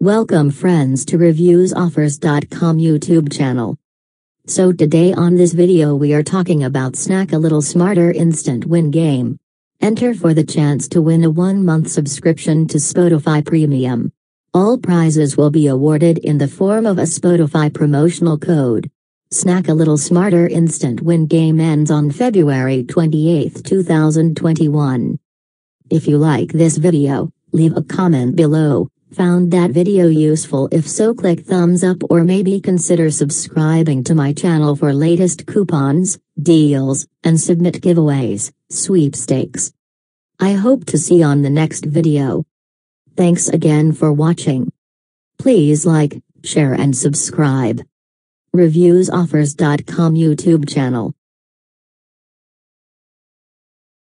Welcome friends to ReviewsOffers.com YouTube channel. So today on this video we are talking about Snack a Little Smarter Instant Win Game. Enter for the chance to win a 1-month subscription to Spotify Premium. All prizes will be awarded in the form of a Spotify promotional code. Snack a Little Smarter Instant Win Game ends on February 28, 2021. If you like this video, leave a comment below. Found that video useful? If so, click thumbs up or maybe consider subscribing to my channel for latest coupons, deals, and submit giveaways, sweepstakes. I hope to see you on the next video. Thanks again for watching. Please like, share and subscribe. ReviewsOffers.com YouTube channel.